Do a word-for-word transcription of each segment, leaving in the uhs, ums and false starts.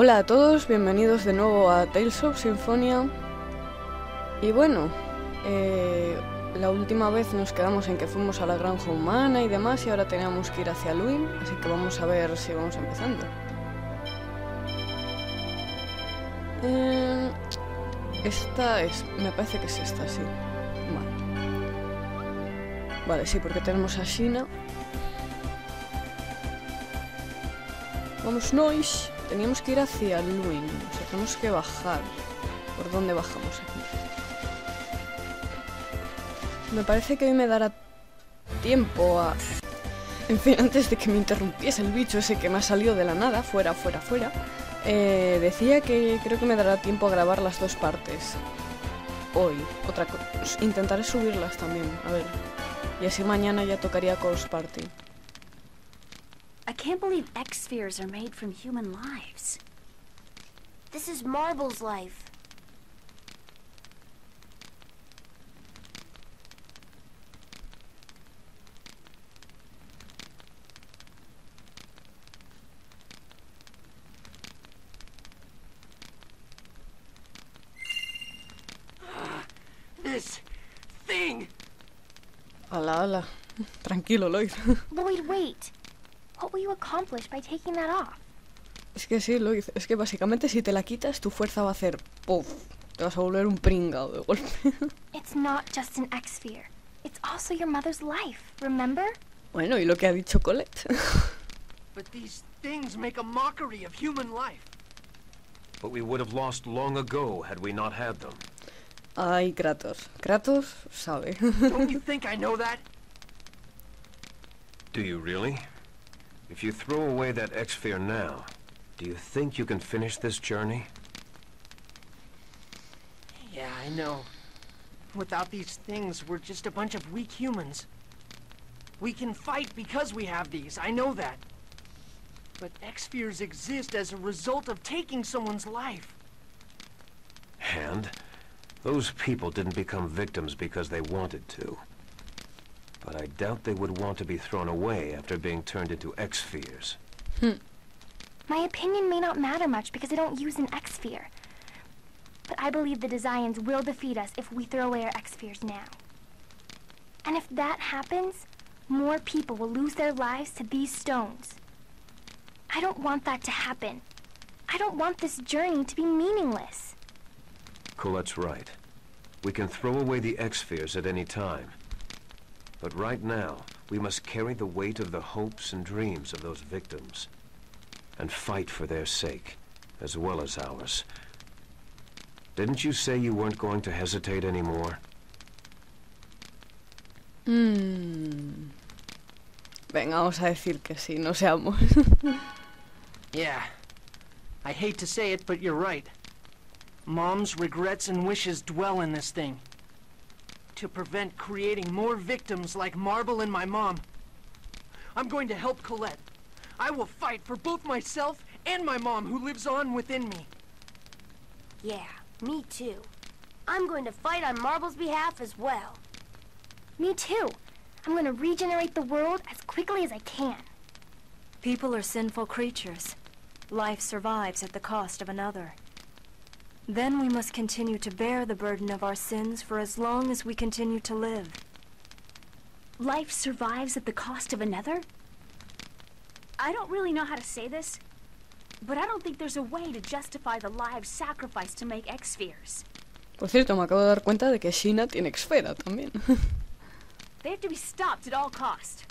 Hola a todos, bienvenidos de nuevo a Tales of Symphonia. Y bueno, eh, la última vez nos quedamos en que fuimos a la Granja Humana y demás, y ahora teníamos que ir hacia Luin, así que vamos a ver si vamos empezando. Eh, esta es, me parece que es esta, sí. Vale, vale, sí, porque tenemos a Sheena. Vamos, nois. Teníamos que ir hacia Luin, o sea, tenemos que bajar. ¿Por dónde bajamos aquí? Me parece que hoy me dará tiempo a... En fin, antes de que me interrumpiese el bicho ese que me ha salido de la nada, fuera, fuera, fuera, eh, decía que creo que me dará tiempo a grabar las dos partes. Hoy, otra cosa. Intentaré subirlas también, a ver. Y así mañana ya tocaría Ghost Party. I can't believe X-Spheres are made from human lives. This is Marble's life. Uh, this thing. Hola, hola. Tranquilo, Lloyd. Lloyd, wait. What will you accomplish by taking that off? Es que sí, Lloyd, es que básicamente si te la quitas, tu fuerza va a hacer puff. Te vas a volver un pringao de golpe. It's not just an X-Sphere. It's also your mother's life, remember? Bueno, y lo que ha dicho Colette. But these things make a mockery of human life. But we would have lost long ago had we not had them. Ay, Kratos. Kratos sabe. Don't you think I know that? Do you really? If you throw away that X-Sphere now, do you think you can finish this journey? Yeah, I know. Without these things, we're just a bunch of weak humans. We can fight because we have these, I know that. But X-Spheres exist as a result of taking someone's life. And those people didn't become victims because they wanted to. But I doubt they would want to be thrown away after being turned into X-Spheres. Hmm. My opinion may not matter much because I don't use an X-Sphere. But I believe the Desians will defeat us if we throw away our X-Spheres now. And if that happens, more people will lose their lives to these stones. I don't want that to happen. I don't want this journey to be meaningless. Colette's right. We can throw away the X-Spheres at any time. But right now, we must carry the weight of the hopes and dreams of those victims. And fight for their sake, as well as ours. Didn't you say you weren't going to hesitate anymore? Hmm. Venga, vamos a decir que sí, no seamos. Yeah. I hate to say it, but you're right. Mom's regrets and wishes dwell in this thing. To prevent creating more victims like Marble and my mom. I'm going to help Colette. I will fight for both myself and my mom who lives on within me. Yeah, me too. I'm going to fight on Marble's behalf as well. Me too. I'm going to regenerate the world as quickly as I can. People are sinful creatures. Life survives at the cost of another. Then we must continue to bear the burden of our sins for as long as we continue to live. Life survives at the cost of another? I don't really know how to say this, but I don't think there's a way to justify the lives sacrificed to make X-Spheres. Por cierto, me acabo de dar cuenta de que Sheena tiene X-Sfera también. They have to be stopped at all cost.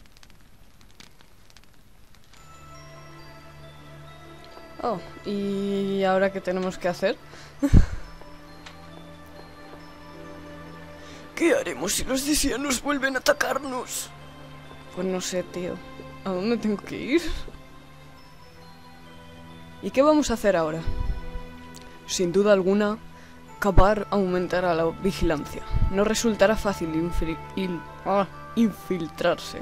Oh, ¿y ahora qué tenemos que hacer? ¿Qué haremos si los desianos vuelven a atacarnos? Pues no sé, tío. ¿A dónde tengo que ir? ¿Y qué vamos a hacer ahora? Sin duda alguna, Kvar aumentará la vigilancia. No resultará fácil infil- ah, infiltrarse.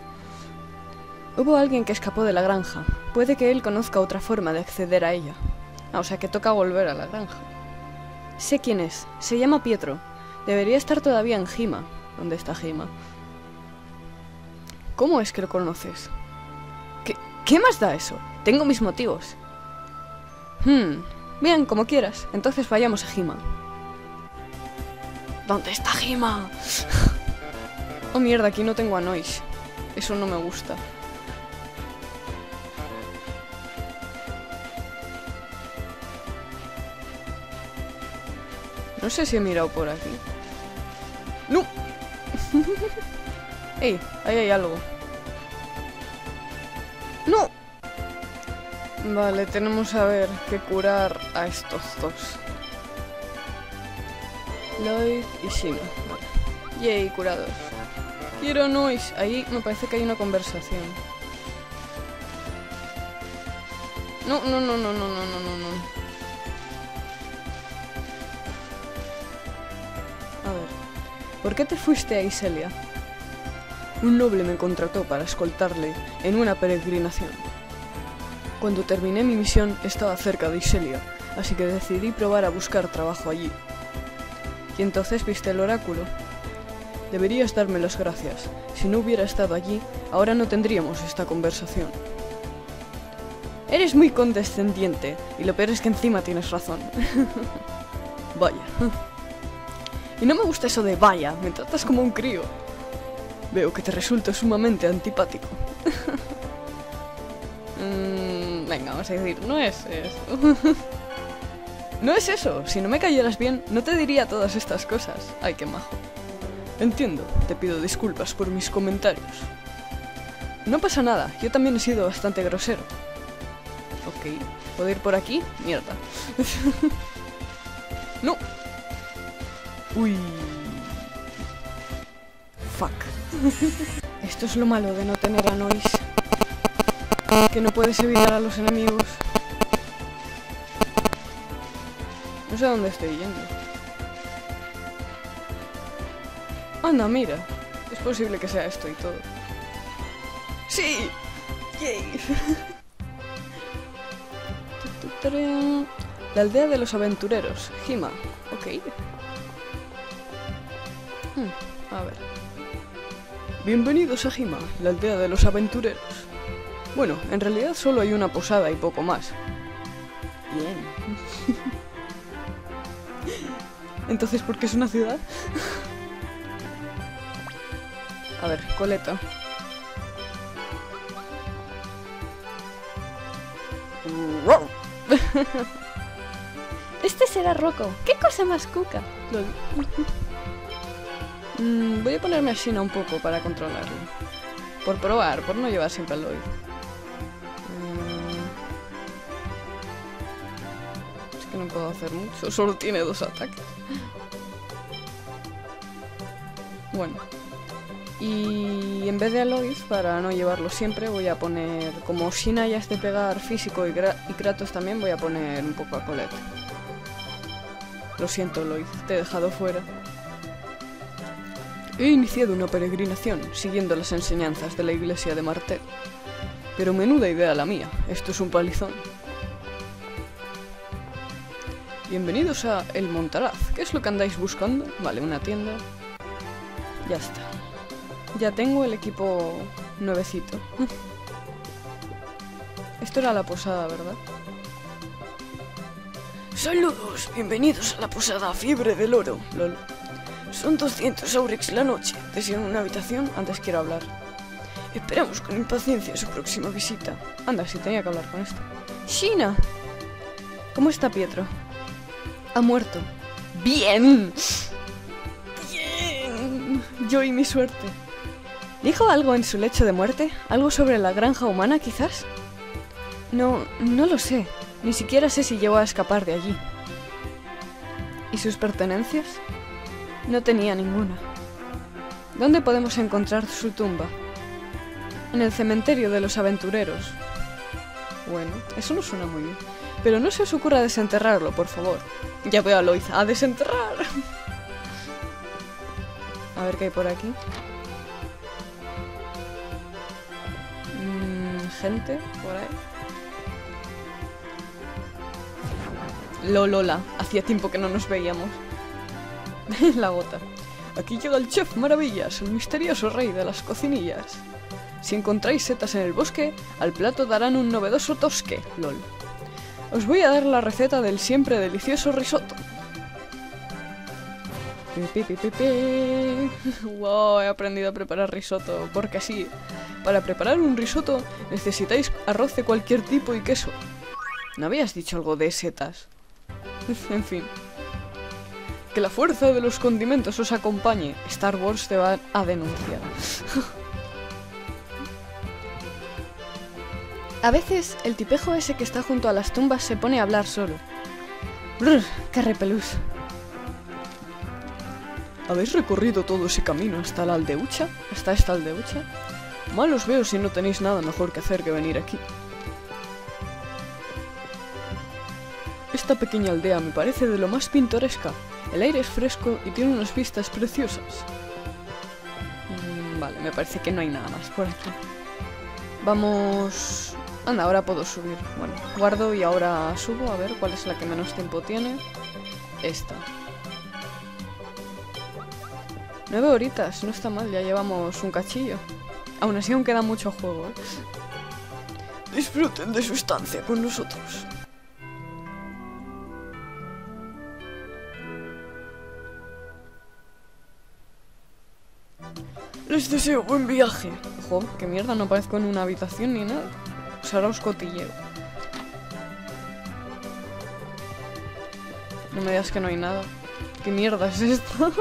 Hubo alguien que escapó de la granja. Puede que él conozca otra forma de acceder a ella. Ah, o sea que toca volver a la granja. Sé quién es. Se llama Pietro. Debería estar todavía en Hima. ¿Dónde está Hima? ¿Cómo es que lo conoces? ¿Qué, qué más da eso? Tengo mis motivos. Hmm, bien, como quieras. Entonces vayamos a Hima. ¿Dónde está Hima? Oh mierda, aquí no tengo a Noise. Eso no me gusta. No sé si he mirado por aquí. ¡No! ¡Ey! Ahí hay algo. ¡No! Vale, tenemos a ver que curar a estos dos. Lloyd y Sheena. Vale. Yay, curados. Quiero noise. Ahí me parece que hay una conversación. No, no, no, no, no, no, no, no. A ver, ¿por qué te fuiste a Iselia? Un noble me contrató para escoltarle en una peregrinación. Cuando terminé mi misión estaba cerca de Iselia, así que decidí probar a buscar trabajo allí. Y entonces viste el oráculo. Deberías darme las gracias. Si no hubiera estado allí, ahora no tendríamos esta conversación. Eres muy condescendiente, y lo peor es que encima tienes razón. Vaya. Y no me gusta eso de vaya, me tratas como un crío. Veo que te resulta sumamente antipático. mm, venga, vamos a decir, no es eso. No es eso, si no me cayeras bien, no te diría todas estas cosas. Ay, qué majo. Entiendo, te pido disculpas por mis comentarios. No pasa nada, yo también he sido bastante grosero. Ok, ¿puedo ir por aquí? Mierda. No. Uy. Fuck. Esto es lo malo de no tener a Noise. Que no puedes evitar a los enemigos. No sé a dónde estoy yendo. Anda, mira. Es posible que sea esto y todo. ¡Sí! ¡Yay! La aldea de los aventureros. Hima. Ok. Hmm, a ver. Bienvenidos a Hima, la aldea de los aventureros. Bueno, en realidad solo hay una posada y poco más. Bien. Entonces, ¿por qué es una ciudad? A ver, Coleta. Este será Rocco. ¡Qué cosa más cuca! Mm, voy a ponerme a Sheena un poco para controlarlo. Por probar, por no llevar siempre a Lloyd. Mm. Es que no puedo hacer mucho, solo tiene dos ataques. Bueno. Y en vez de a Lloyd, para no llevarlo siempre, voy a poner... Como Sheena ya es de pegar físico y, y Kratos también, voy a poner un poco a Colette. Lo siento, Lloyd, te he dejado fuera. He iniciado una peregrinación, siguiendo las enseñanzas de la iglesia de Martel. Pero menuda idea la mía, esto es un palizón. Bienvenidos a El Montalaz, ¿qué es lo que andáis buscando? Vale, una tienda. Ya está. Ya tengo el equipo nuevecito. Esto era la posada, ¿verdad? Saludos, bienvenidos a la posada Fiebre del Oro, lol. Son doscientos aurex la noche. Deseo una habitación, antes quiero hablar. Esperamos con impaciencia su próxima visita. Anda, si tenía que hablar con esto. ¡Sheena! ¿Cómo está Pietro? Ha muerto. ¡Bien! ¡Bien! Yo y mi suerte. ¿Dijo algo en su lecho de muerte? ¿Algo sobre la granja humana, quizás? No, no lo sé. Ni siquiera sé si llegó a escapar de allí. ¿Y sus pertenencias? No tenía ninguna. ¿Dónde podemos encontrar su tumba? En el cementerio de los aventureros. Bueno, eso no suena muy bien. Pero no se os ocurra desenterrarlo, por favor. Ya veo a Lloyd. ¡A desenterrar! A ver qué hay por aquí. Mm, gente, por ahí. Lolola. Hacía tiempo que no nos veíamos. La gota. Aquí llega el chef Maravillas, el misterioso rey de las cocinillas. Si encontráis setas en el bosque, al plato darán un novedoso tosque, lol. Os voy a dar la receta del siempre delicioso risotto. Wow, he aprendido a preparar risotto, porque sí. Para preparar un risotto necesitáis arroz de cualquier tipo y queso. ¿No habías dicho algo de setas? En fin. Que la fuerza de los condimentos os acompañe. Star Wars te va a denunciar. A veces, el tipejo ese que está junto a las tumbas se pone a hablar solo. Brr, ¡qué repelús! ¿Habéis recorrido todo ese camino hasta la aldeucha? ¿Hasta esta aldeucha? Mal os veo si no tenéis nada mejor que hacer que venir aquí. Esta pequeña aldea me parece de lo más pintoresca. El aire es fresco y tiene unas vistas preciosas. Mm, vale, me parece que no hay nada más por aquí. Vamos... Anda, ahora puedo subir. Bueno, guardo y ahora subo. A ver cuál es la que menos tiempo tiene. Esta. Nueve horitas, no está mal, ya llevamos un cachillo. Aún así aún queda mucho juego, ¿eh? Disfruten de su estancia con nosotros. Les deseo buen viaje. Ojo, qué mierda, no parezco en una habitación ni nada. Pues ahora os cotilleo. No me digas que no hay nada. ¿Qué mierda es esto?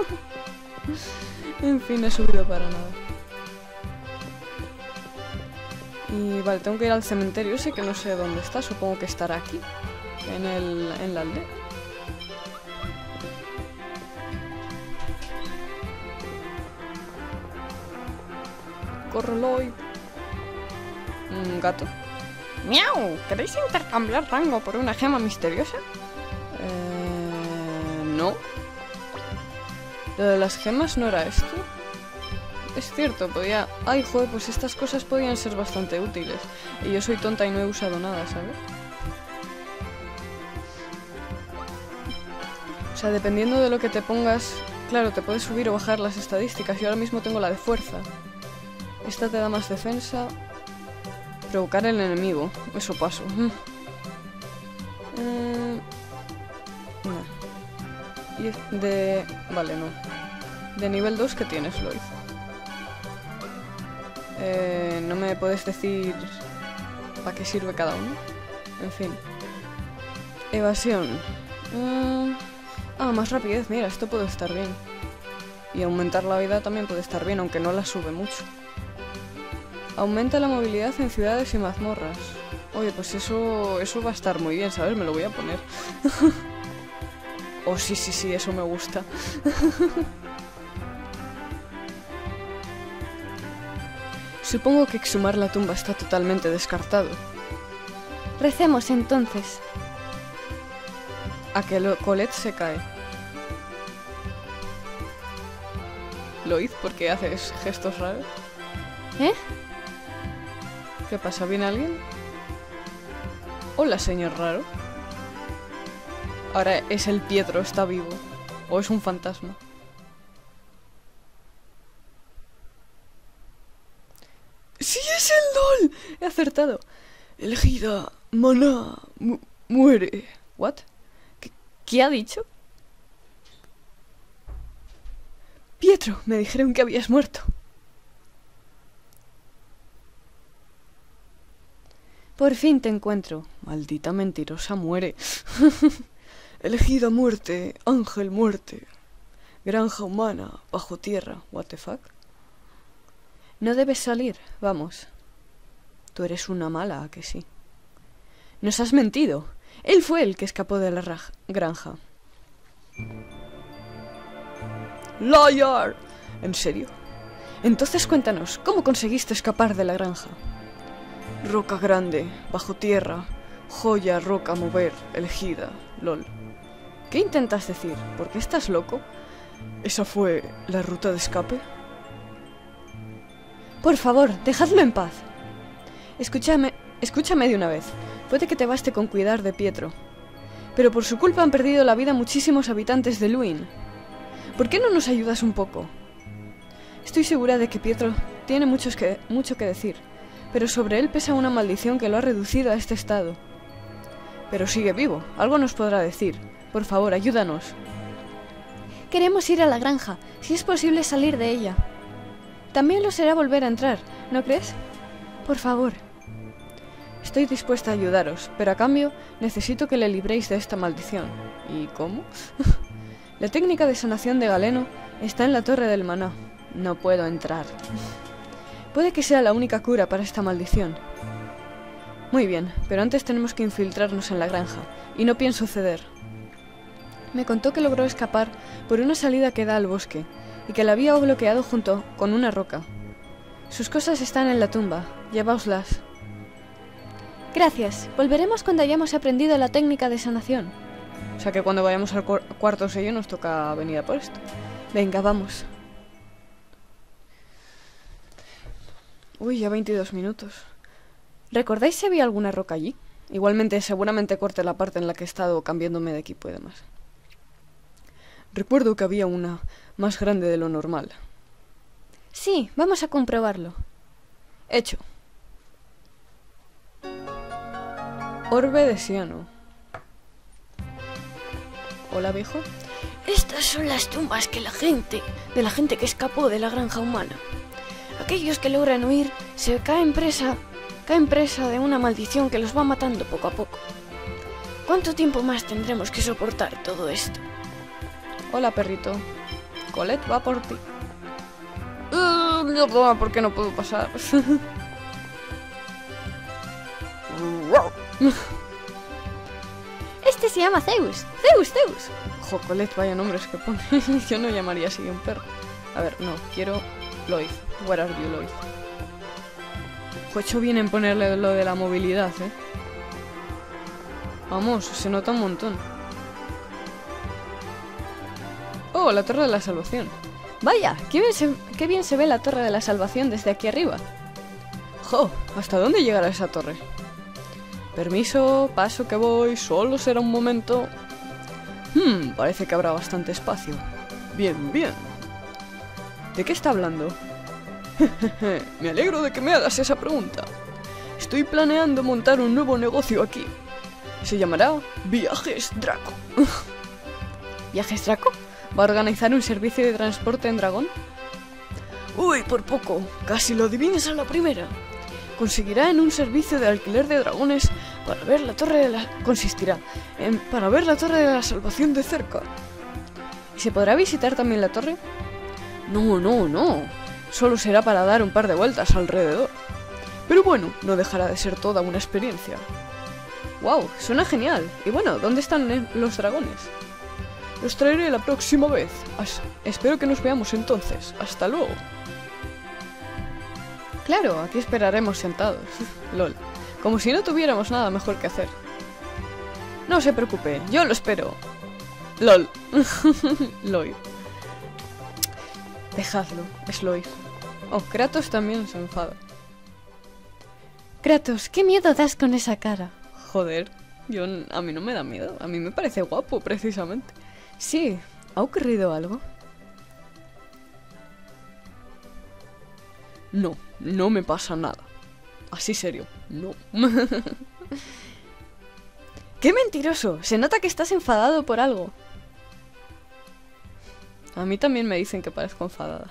En fin, he subido para nada. Y vale, tengo que ir al cementerio ese que no sé dónde está. Supongo que estará aquí, en, el, en la aldea. Corre, Lloyd. Un gato. ¡Miau! ¿Queréis intercambiar rango por una gema misteriosa? Eh, no. Lo de las gemas no era esto. Es cierto, podía... Ay, joder, pues estas cosas podían ser bastante útiles. Y yo soy tonta y no he usado nada, ¿sabes? O sea, dependiendo de lo que te pongas... Claro, te puedes subir o bajar las estadísticas. Yo ahora mismo tengo la de fuerza. Esta te da más defensa. Provocar al enemigo. Eso paso. eh... no. De... Vale, no. De nivel dos, ¿qué tienes, Lloyd? Eh, no me puedes decir para qué sirve cada uno. En fin. Evasión. Eh... Ah, más rapidez. Mira, esto puede estar bien. Y aumentar la vida también puede estar bien, aunque no la sube mucho. Aumenta la movilidad en ciudades y mazmorras. Oye, pues eso eso va a estar muy bien, ¿sabes? Me lo voy a poner. Oh, sí, sí, sí, eso me gusta. Supongo que exhumar la tumba está totalmente descartado. Recemos, entonces. A que lo Colette se cae. Lloyd, ¿por qué haces gestos raros? ¿Eh? ¿Qué pasa? ¿Viene alguien? Hola, señor raro. Ahora es el Pietro, está vivo. O es un fantasma. ¡Sí, es el LOL! He acertado. Elegida, maná, mu muere. ¿What? ¿Qué, ¿Qué ha dicho? Pietro, me dijeron que habías muerto. Por fin te encuentro. Maldita mentirosa, muere. Elegida muerte, ángel muerte. Granja humana, bajo tierra. What the fuck? No debes salir, vamos. Tú eres una mala, ¿a que sí? Nos has mentido. Él fue el que escapó de la granja. ¡Liar! ¿En serio? Entonces cuéntanos, ¿cómo conseguiste escapar de la granja? Roca grande, bajo tierra, joya, roca, mover, elegida, LOL. ¿Qué intentas decir? ¿Por qué estás loco? ¿Esa fue la ruta de escape? Por favor, dejadlo en paz. Escúchame, escúchame de una vez. Puede que te baste con cuidar de Pietro. Pero por su culpa han perdido la vida muchísimos habitantes de Luin. ¿Por qué no nos ayudas un poco? Estoy segura de que Pietro tiene muchos que, mucho que decir. Pero sobre él pesa una maldición que lo ha reducido a este estado. Pero sigue vivo. Algo nos podrá decir. Por favor, ayúdanos. Queremos ir a la granja. Si es posible salir de ella. También lo será volver a entrar, ¿no crees? Por favor. Estoy dispuesta a ayudaros, pero a cambio necesito que le libréis de esta maldición. ¿Y cómo? La técnica de sanación de Galeno está en la Torre del Maná. No puedo entrar. Puede que sea la única cura para esta maldición. Muy bien, pero antes tenemos que infiltrarnos en la granja, y no pienso ceder. Me contó que logró escapar por una salida que da al bosque, y que la había bloqueado junto con una roca. Sus cosas están en la tumba, lleváoslas. Gracias, volveremos cuando hayamos aprendido la técnica de sanación. O sea que cuando vayamos al cu cuarto sello nos toca venir a por esto. Venga, vamos. Uy, ya veintidós minutos. ¿Recordáis si había alguna roca allí? Igualmente, seguramente corte la parte en la que he estado cambiándome de equipo y demás. Recuerdo que había una más grande de lo normal. Sí, vamos a comprobarlo. Hecho. Orbe de Ciano. Hola, viejo. Estas son las tumbas que la gente, de la gente que escapó de la granja humana. Aquellos que logran huir se caen presa, caen presa de una maldición que los va matando poco a poco. ¿Cuánto tiempo más tendremos que soportar todo esto? Hola, perrito. Colette va por ti. Uh, no, no, ¿por qué no puedo pasar? Este se llama Zeus. Zeus, Zeus. Jo, Colette, vaya nombres que pone. Yo no llamaría así a un perro. A ver, no, quiero Lloyd. Where are you, Lloyd? Pues hecho bien en ponerle lo de la movilidad, ¿eh? Vamos, se nota un montón. Oh, la Torre de la Salvación. Vaya, qué bien se, qué bien se ve la Torre de la Salvación desde aquí arriba. Jo, ¿hasta dónde llegará esa torre? Permiso, paso que voy, solo será un momento. Hmm, parece que habrá bastante espacio. Bien, bien. ¿De qué está hablando? Me alegro de que me hagas esa pregunta. Estoy planeando montar un nuevo negocio aquí. Se llamará Viajes Draco. ¿Viajes Draco? ¿Va a organizar un servicio de transporte en dragón? Uy, por poco. Casi lo adivinas a la primera. Consistirá en un servicio de alquiler de dragones para ver la torre de la... Consistirá en... para ver la Torre de la Salvación de cerca. ¿Y se podrá visitar también la torre? No, no, no. Solo será para dar un par de vueltas alrededor. Pero bueno, no dejará de ser toda una experiencia. ¡Wow! Suena genial. Y bueno, ¿dónde están los dragones? Los traeré la próxima vez. As- espero que nos veamos entonces. Hasta luego. Claro, aquí esperaremos sentados. Lol. Como si no tuviéramos nada mejor que hacer. No se preocupe, yo lo espero. Lol. Lloyd. Dejadlo, es Lloyd. Oh, Kratos también se enfada. Kratos, ¿qué miedo das con esa cara? Joder, yo, a mí no me da miedo. A mí me parece guapo, precisamente. Sí, ¿ha ocurrido algo? No, no me pasa nada. Así serio, no. ¡Qué mentiroso! Se nota que estás enfadado por algo. A mí también me dicen que parezco enfadada.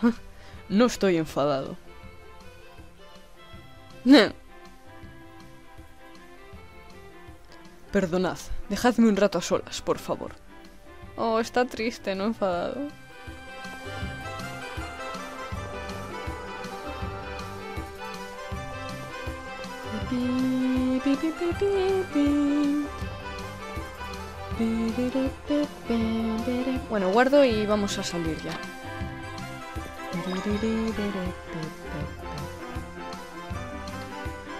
No estoy enfadado. Perdonad, dejadme un rato a solas, por favor. Oh, está triste, no enfadado. Bueno, guardo y vamos a salir ya.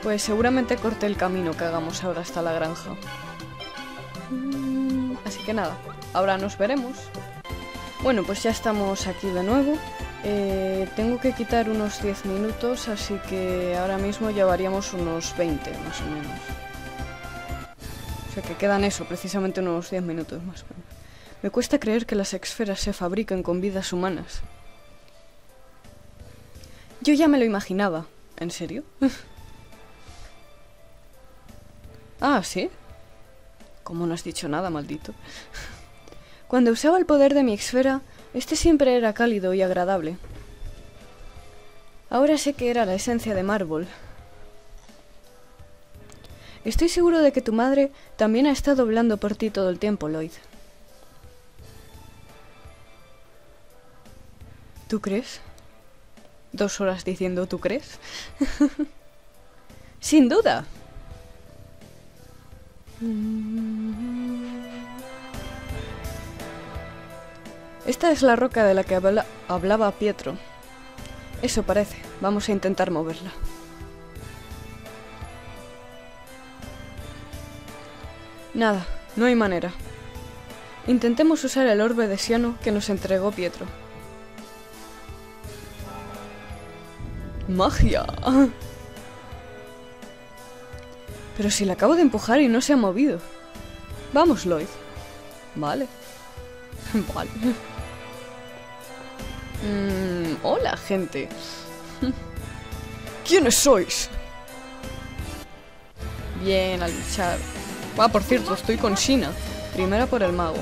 Pues seguramente corté el camino que hagamos ahora hasta la granja. Así que nada, ahora nos veremos. Bueno, pues ya estamos aquí de nuevo. Eh, tengo que quitar unos diez minutos, así que ahora mismo llevaríamos unos veinte más o menos. O sea que quedan eso, precisamente unos diez minutos más o menos. Me cuesta creer que las esferas se fabrican con vidas humanas. Yo ya me lo imaginaba. ¿En serio? Ah, ¿sí? ¿Cómo no has dicho nada, maldito? Cuando usaba el poder de mi esfera, este siempre era cálido y agradable. Ahora sé que era la esencia de Marble. Estoy seguro de que tu madre también ha estado hablando por ti todo el tiempo, Lloyd. ¿Tú crees? Dos horas diciendo ¿tú crees? ¡Sin duda! Esta es la roca de la que habla- hablaba Pietro. Eso parece. Vamos a intentar moverla. Nada, no hay manera. Intentemos usar el orbe de Ciano que nos entregó Pietro. ¡Magia! Pero si la acabo de empujar y no se ha movido. Vamos, Lloyd. Vale. Vale. Mm, hola, gente. ¿Quiénes sois? Bien, al luchar. Ah, por cierto, estoy con Sheena. Primera por el mago.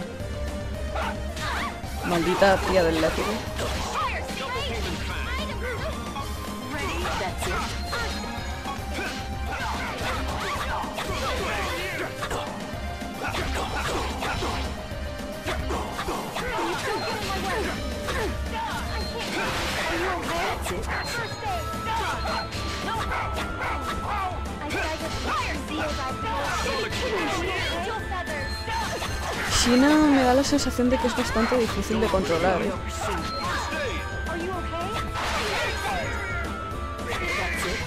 Maldita tía del látigo. Sheena me da la sensación de que es bastante difícil de controlar, ¿eh?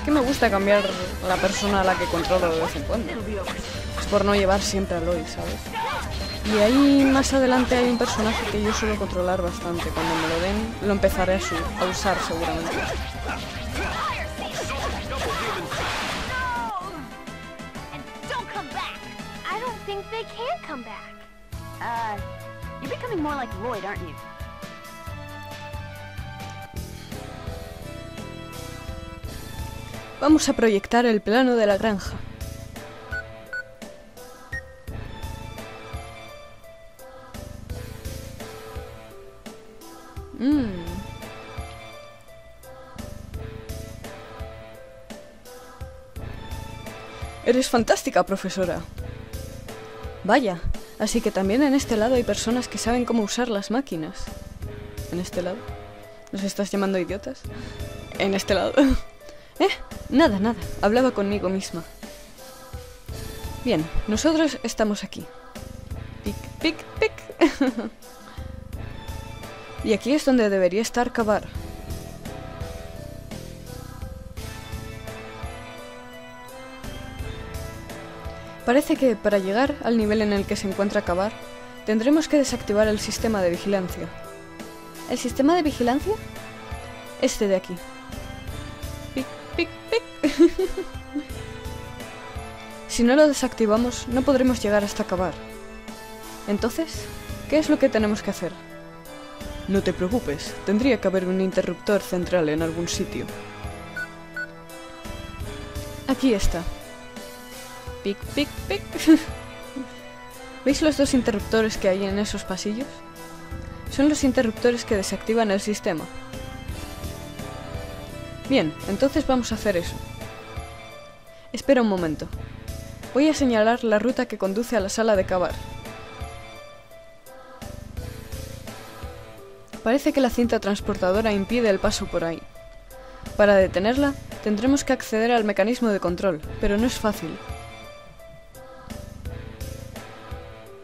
Que me gusta cambiar la persona a la que controlo de vez en cuando. Es por no llevar siempre a Lloyd, ¿sabes? Y ahí más adelante hay un personaje que yo suelo controlar bastante. Cuando me lo den, lo empezaré a, su a usar seguramente. Vamos a proyectar el plano de la granja. Mm. Eres fantástica, profesora. Vaya, así que también en este lado hay personas que saben cómo usar las máquinas. ¿En este lado? ¿Nos estás llamando idiotas? En este lado. ¿Eh? Nada, nada. Hablaba conmigo misma. Bien, nosotros estamos aquí. Pic, pic, pic. Y aquí es donde debería estar Kvar. Parece que, para llegar al nivel en el que se encuentra Kvar, tendremos que desactivar el sistema de vigilancia. ¿El sistema de vigilancia? Este de aquí. Pic, pic, pic. Si no lo desactivamos, no podremos llegar hasta Kvar. Entonces, ¿qué es lo que tenemos que hacer? No te preocupes, tendría que haber un interruptor central en algún sitio. Aquí está. Pic, pic, pic. ¿Veis los dos interruptores que hay en esos pasillos? Son los interruptores que desactivan el sistema. Bien, entonces vamos a hacer eso. Espera un momento. Voy a señalar la ruta que conduce a la sala de Kvar. Parece que la cinta transportadora impide el paso por ahí. Para detenerla, tendremos que acceder al mecanismo de control, pero no es fácil.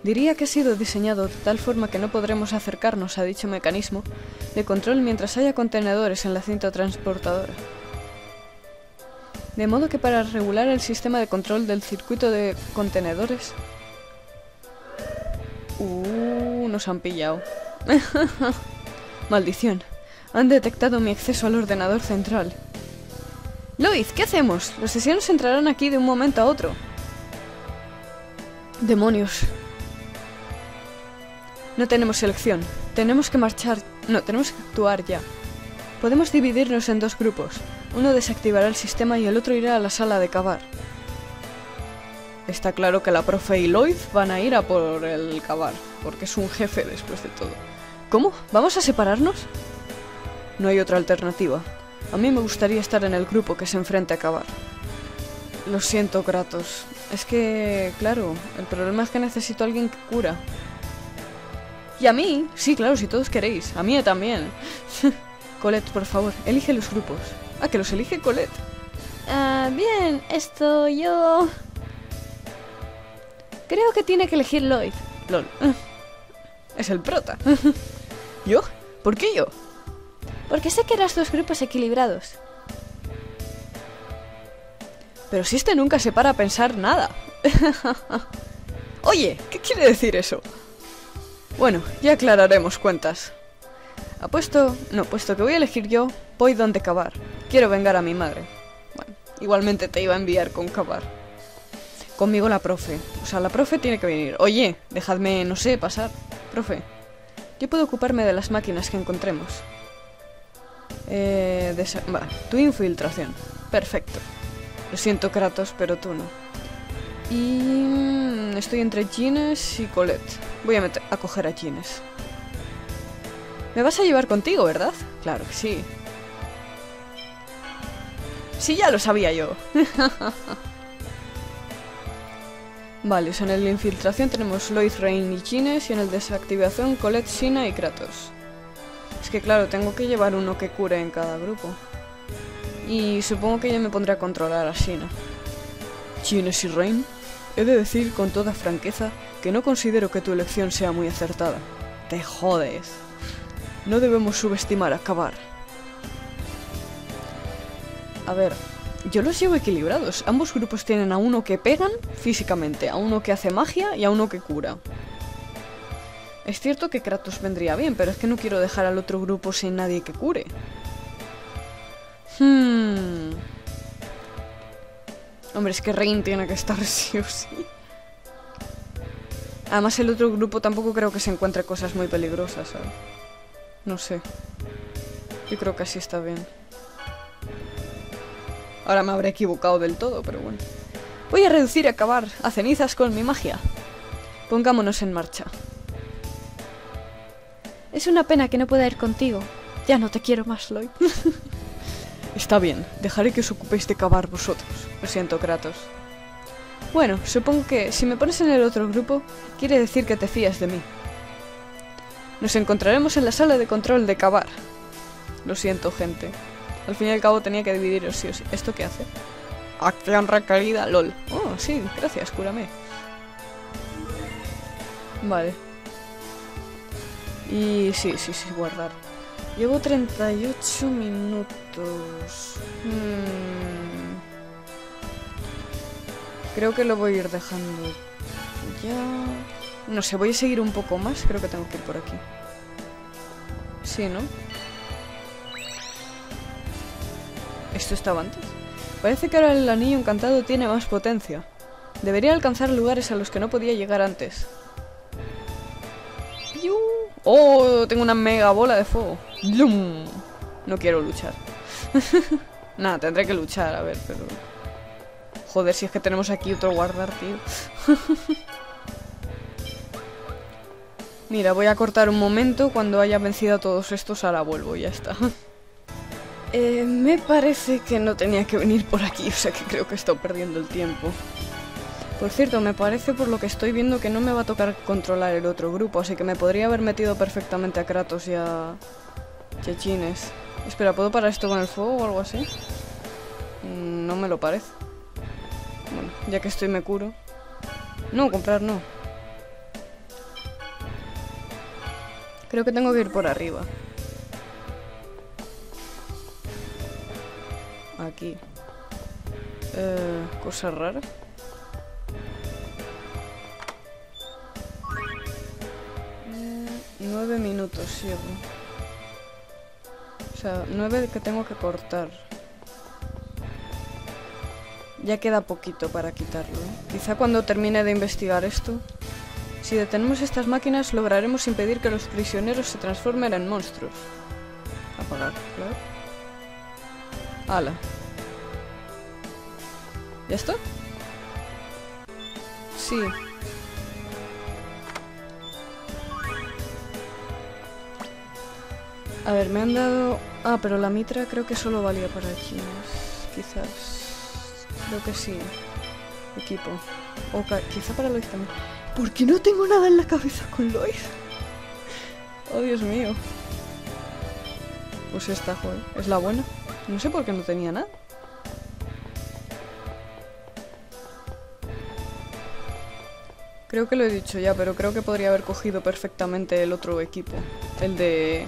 Diría que ha sido diseñado de tal forma que no podremos acercarnos a dicho mecanismo de control mientras haya contenedores en la cinta transportadora. De modo que para regular el sistema de control del circuito de contenedores... Uh, nos han pillado. Maldición, han detectado mi acceso al ordenador central. Lloyd, ¿qué hacemos? Los Desians entrarán aquí de un momento a otro. Demonios. No tenemos elección. Tenemos que marchar... No, tenemos que actuar ya. Podemos dividirnos en dos grupos. Uno desactivará el sistema y el otro irá a la sala de Kvar. Está claro que la profe y Lloyd van a ir a por el Kvar, porque es un jefe después de todo. ¿Cómo? ¿Vamos a separarnos? No hay otra alternativa. A mí me gustaría estar en el grupo que se enfrenta a Kvar. Lo siento, Kratos. Es que, claro, el problema es que necesito a alguien que cura. ¿Y a mí? Sí, claro, si todos queréis. A mí también. Colette, por favor, elige los grupos. Ah, que los elige Colette. Ah, bien, esto yo... Creo que tiene que elegir Lloyd. Lol. Es el prota. ¿Yo? ¿Por qué yo? Porque sé que eras dos grupos equilibrados. Pero si este nunca se para a pensar nada. Oye, ¿qué quiere decir eso? Bueno, ya aclararemos cuentas. Apuesto... No, puesto que voy a elegir yo, voy donde Kvar. Quiero vengar a mi madre. Bueno, igualmente te iba a enviar con Kvar. Conmigo la profe. O sea, la profe tiene que venir. Oye, dejadme, no sé, pasar. Profe, yo puedo ocuparme de las máquinas que encontremos. Eh... Va, tu infiltración. Perfecto. Lo siento, Kratos, pero tú no. Y... estoy entre Genis y Colette. Voy a, meter... a coger a Genis. Me vas a llevar contigo, ¿verdad? Claro que sí. Sí, ya lo sabía yo. Vale, o sea, en el de infiltración tenemos Lloyd, Rain y Genis, y en el de desactivación Colette, Sheena y Kratos. Es que claro, tengo que llevar uno que cure en cada grupo. Y supongo que ya me pondré a controlar a Sheena. Genis y Rain, he de decir con toda franqueza que no considero que tu elección sea muy acertada. Te jodes. No debemos subestimar a Kvar. A ver... Yo los llevo equilibrados. Ambos grupos tienen a uno que pegan físicamente, a uno que hace magia y a uno que cura. Es cierto que Kratos vendría bien, pero es que no quiero dejar al otro grupo sin nadie que cure. Hmm. Hombre, es que Rain tiene que estar sí o sí. Además, el otro grupo tampoco creo que se encuentre cosas muy peligrosas, ¿sabes? No sé. Yo creo que así está bien. Ahora me habré equivocado del todo, pero bueno. Voy a reducir a Kvar a cenizas con mi magia. Pongámonos en marcha. Es una pena que no pueda ir contigo. Ya no te quiero más, Lloyd. Está bien, dejaré que os ocupéis de Kvar vosotros. Lo siento, Kratos. Bueno, supongo que si me pones en el otro grupo, quiere decir que te fías de mí. Nos encontraremos en la sala de control de Kvar. Lo siento, gente. Al fin y al cabo tenía que dividiros sí o sí. ¿Esto qué hace? Acción requerida, lol. Oh, sí, gracias, cúrame. Vale. Y sí, sí, sí, guardar. Llevo treinta y ocho minutos. Hmm. Creo que lo voy a ir dejando ya. No sé, voy a seguir un poco más. Creo que tengo que ir por aquí. Sí, ¿no? ¿Esto estaba antes? Parece que ahora el anillo encantado tiene más potencia. Debería alcanzar lugares a los que no podía llegar antes. ¡Piu! ¡Oh! Tengo una mega bola de fuego. ¡Lum! No quiero luchar. Nada, tendré que luchar, a ver, pero... Joder, si es que tenemos aquí otro guardar, tío. Mira, voy a cortar un momento. Cuando haya vencido a todos estos, ahora vuelvo y ya está. Eh, me parece que no tenía que venir por aquí, o sea que creo que he estado perdiendo el tiempo. Por cierto, me parece por lo que estoy viendo que no me va a tocar controlar el otro grupo, así que me podría haber metido perfectamente a Kratos y a... y a Genis. Espera, ¿puedo parar esto con el fuego o algo así? No me lo parece. Bueno, ya que estoy me curo. No, comprar no. Creo que tengo que ir por arriba. Aquí. Eh, cosa rara. Eh, nueve minutos llevo. O sea, nueve que tengo que cortar. Ya queda poquito para quitarlo. Quizá cuando termine de investigar esto. Si detenemos estas máquinas, lograremos impedir que los prisioneros se transformen en monstruos. Apagar, claro. Ala. ¿Ya está? sí. A ver, me han dado... Ah, pero la mitra creo que solo valía para aquí. Quizás... Creo que sí. Equipo. O quizá para Lloyd también. ¿Por qué no tengo nada en la cabeza con Lloyd? Oh, Dios mío. Pues esta, joder. Es la buena. No sé por qué no tenía nada. Creo que lo he dicho ya, pero creo que podría haber cogido perfectamente el otro equipo. El de...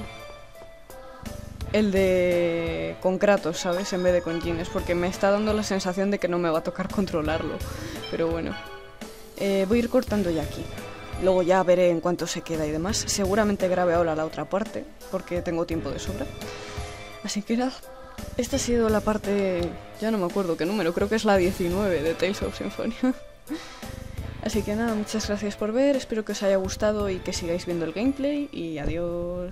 El de... con Kratos, ¿sabes? En vez de con Genis, porque me está dando la sensación de que no me va a tocar controlarlo. Pero bueno. Eh, voy a ir cortando ya aquí. Luego ya veré en cuánto se queda y demás. Seguramente grabe ahora la otra parte, porque tengo tiempo de sobra. Así que nada. Esta ha sido la parte... Ya no me acuerdo qué número, creo que es la diecinueve de Tales of Symphonia. Así que nada, muchas gracias por ver. Espero que os haya gustado y que sigáis viendo el gameplay. Y adiós.